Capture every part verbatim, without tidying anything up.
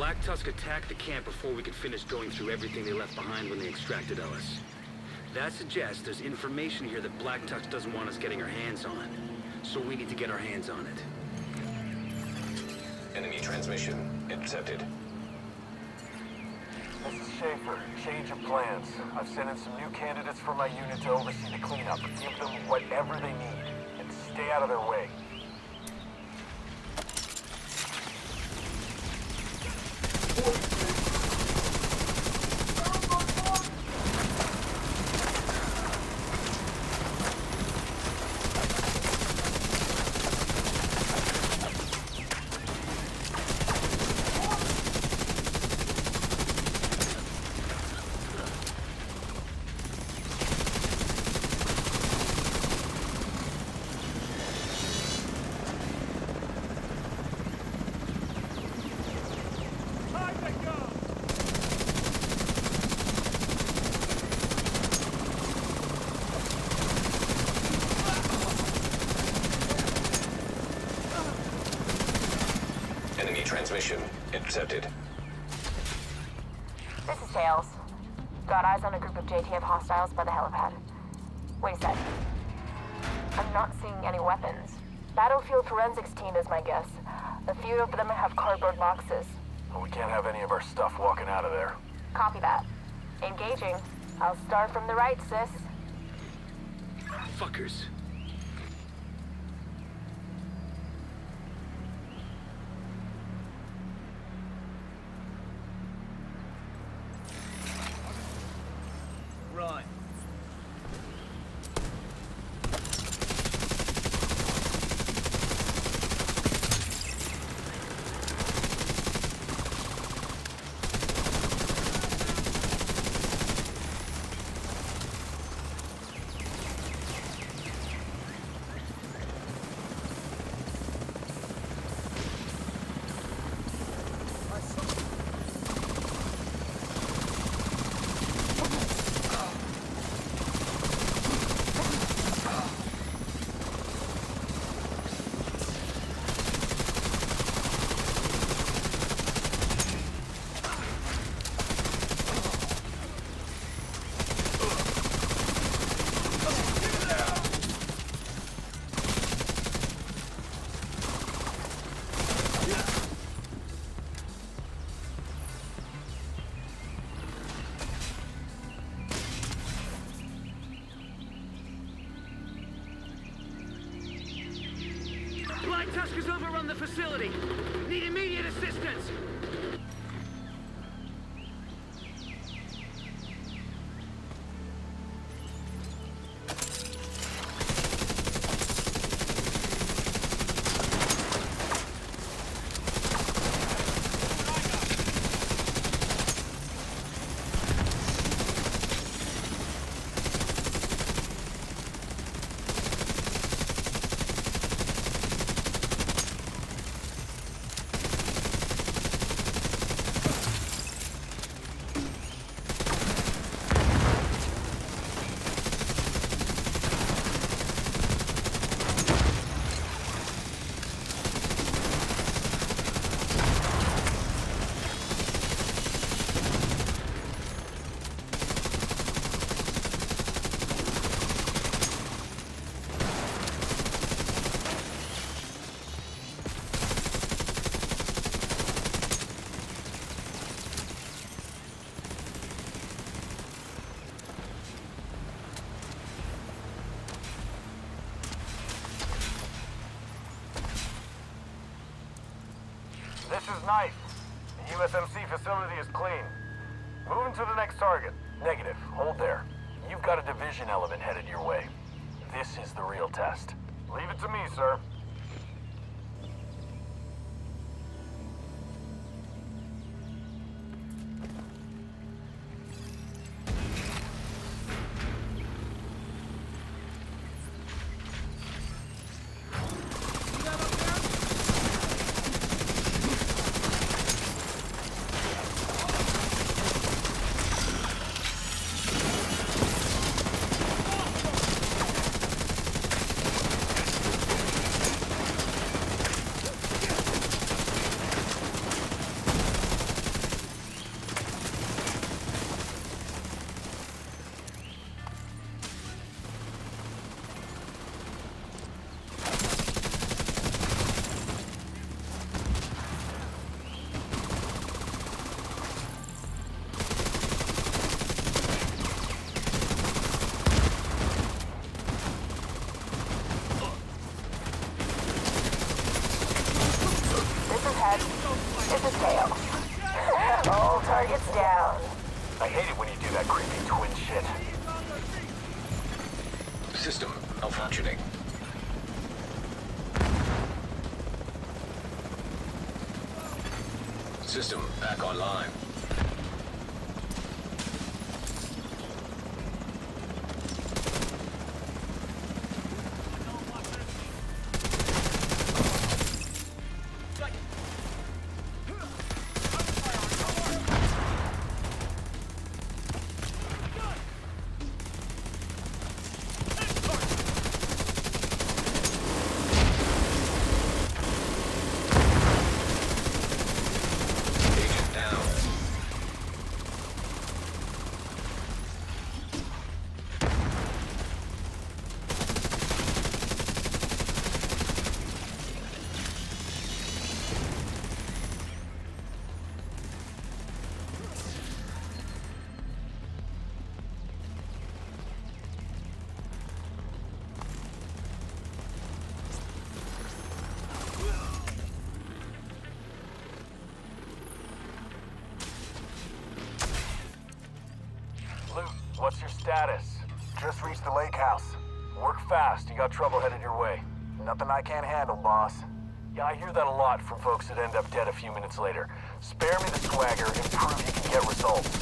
Black Tusk attacked the camp before we could finish going through everything they left behind when they extracted Ellis. That suggests there's information here that Black Tusk doesn't want us getting our hands on, so we need to get our hands on it. Enemy transmission intercepted. Missus Schaefer, change of plans. I've sent in some new candidates for my unit to oversee the cleanup. Give them whatever they need, and stay out of their way. Transmission intercepted. This is Tails. Got eyes on a group of J T F hostiles by the helipad. Wait a sec. I'm not seeing any weapons. Battlefield Forensics Team is my guess. A few of them have cardboard boxes. Well, we can't have any of our stuff walking out of there. Copy that. Engaging. I'll start from the right, sis. Fuckers. Tuskers overrun the facility. Need immediate assistance. This is Knife. The U S M C facility is clean. Moving to the next target. Negative. Hold there. You've got a division element headed your way. This is the real test. Leave it to me, sir. This is Tails. All targets down. I hate it when you do that creepy twin shit. System malfunctioning. System back online. What's your status? Just reached the lake house. Work fast, you got trouble headed your way. Nothing I can't handle, boss. Yeah, I hear that a lot from folks that end up dead a few minutes later. Spare me the swagger and prove you can get results.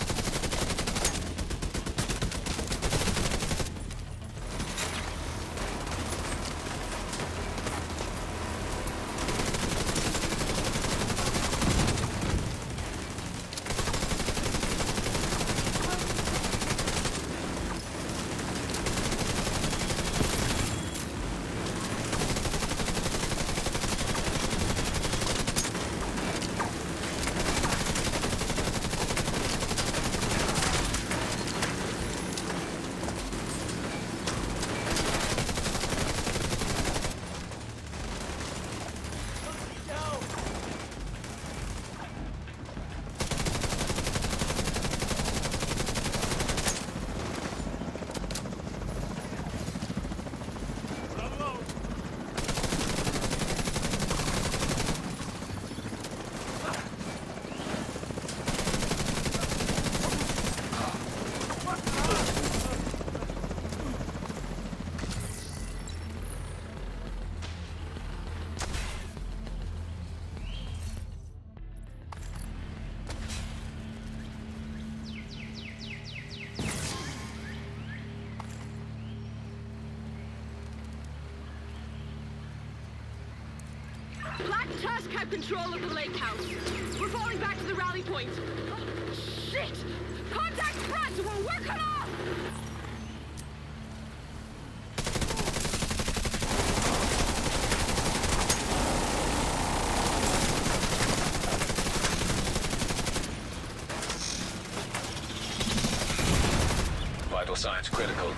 Black Tusk have control of the lake house. We're falling back to the rally point. Oh, shit! Contact front or we're cut off! Vital signs critical.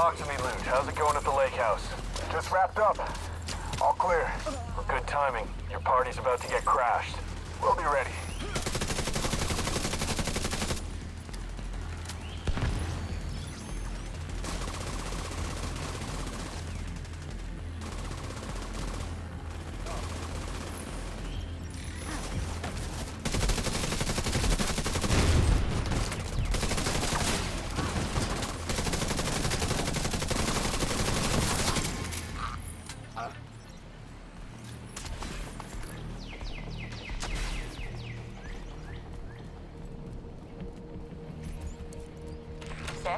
Talk to me, Luke. How's it going at the lake house? Just wrapped up. All clear. Good timing. Your party's about to get crashed. We'll be ready.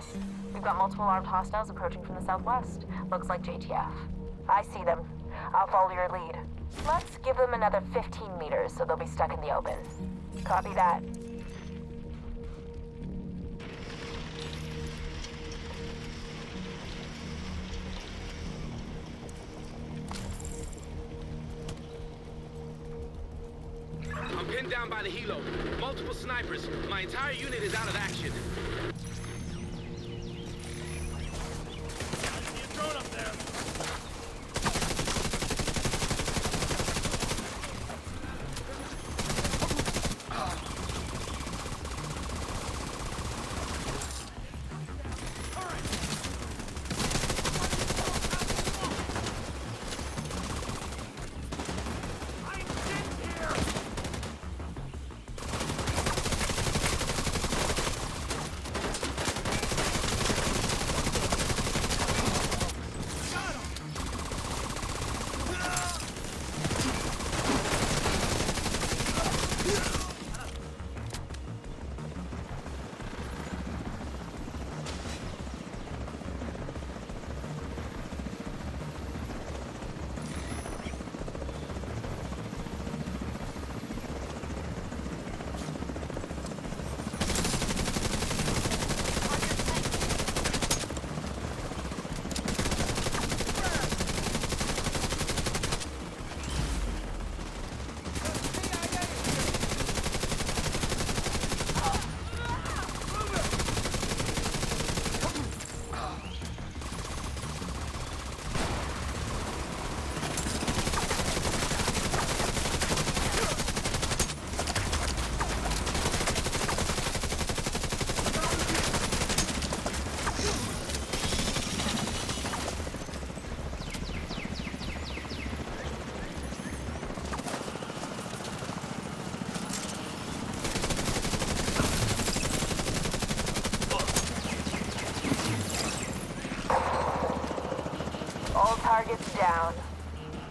Sis, we've got multiple armed hostiles approaching from the southwest. Looks like J T F. I see them. I'll follow your lead. Let's give them another fifteen meters so they'll be stuck in the open. Copy that. I'm pinned down by the helo. Multiple snipers. My entire unit is out of action. Targets down.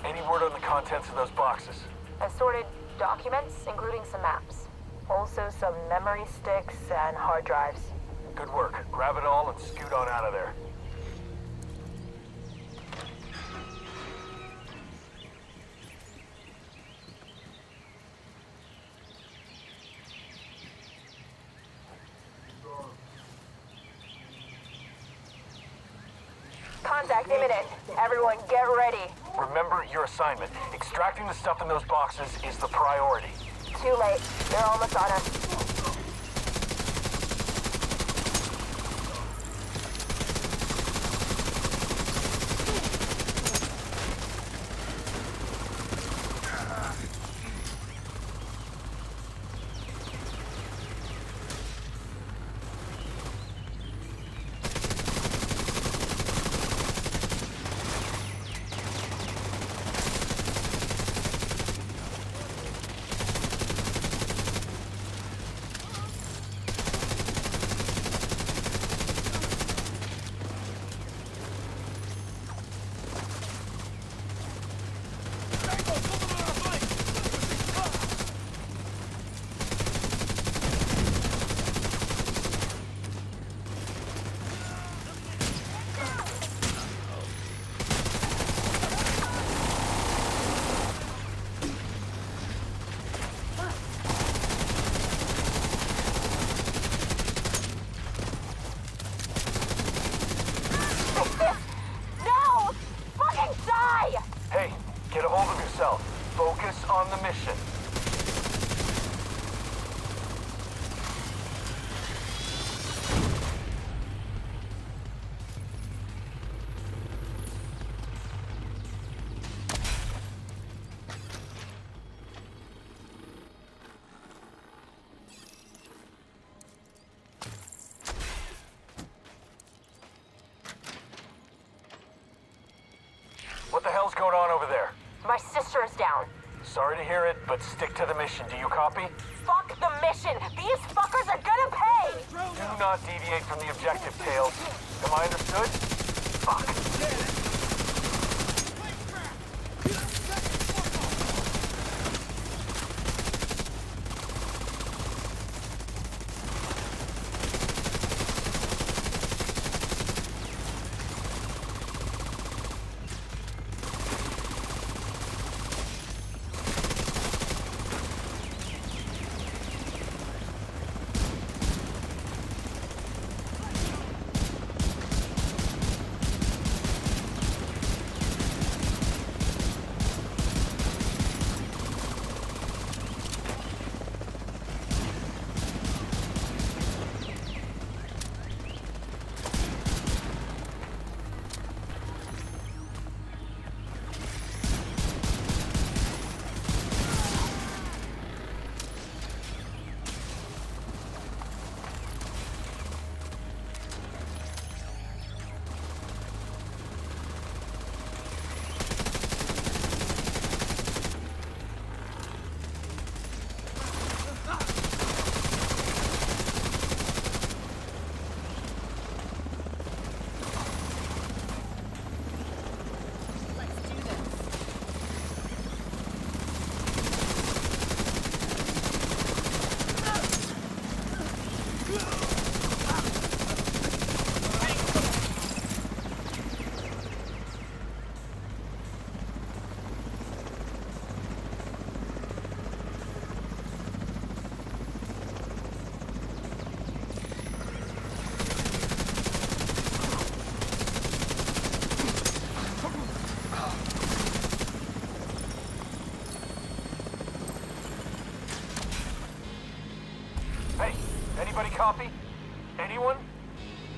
Any word on the contents of those boxes? Assorted documents, including some maps. Also some memory sticks and hard drives. Good work. Grab it all and scoot on out of there. Contact imminent. Everyone, get ready. Remember your assignment. Extracting the stuff in those boxes is the priority. Too late. They're almost on us. What's going on over there? My sister is down. Sorry to hear it, but stick to the mission. Do you copy? Fuck the mission! These fuckers are gonna pay! Do not deviate from the objective, Tails. Am I understood? Fuck. copy? Anyone?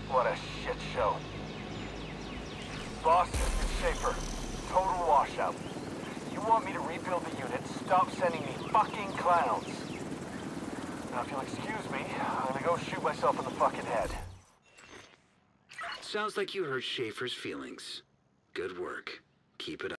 What a shit show. Boss, Schaefer. Total washout. You want me to rebuild the unit, stop sending me fucking clowns. Now if you'll excuse me, I'm gonna go shoot myself in the fucking head. Sounds like you hurt Schaefer's feelings. Good work. Keep it up.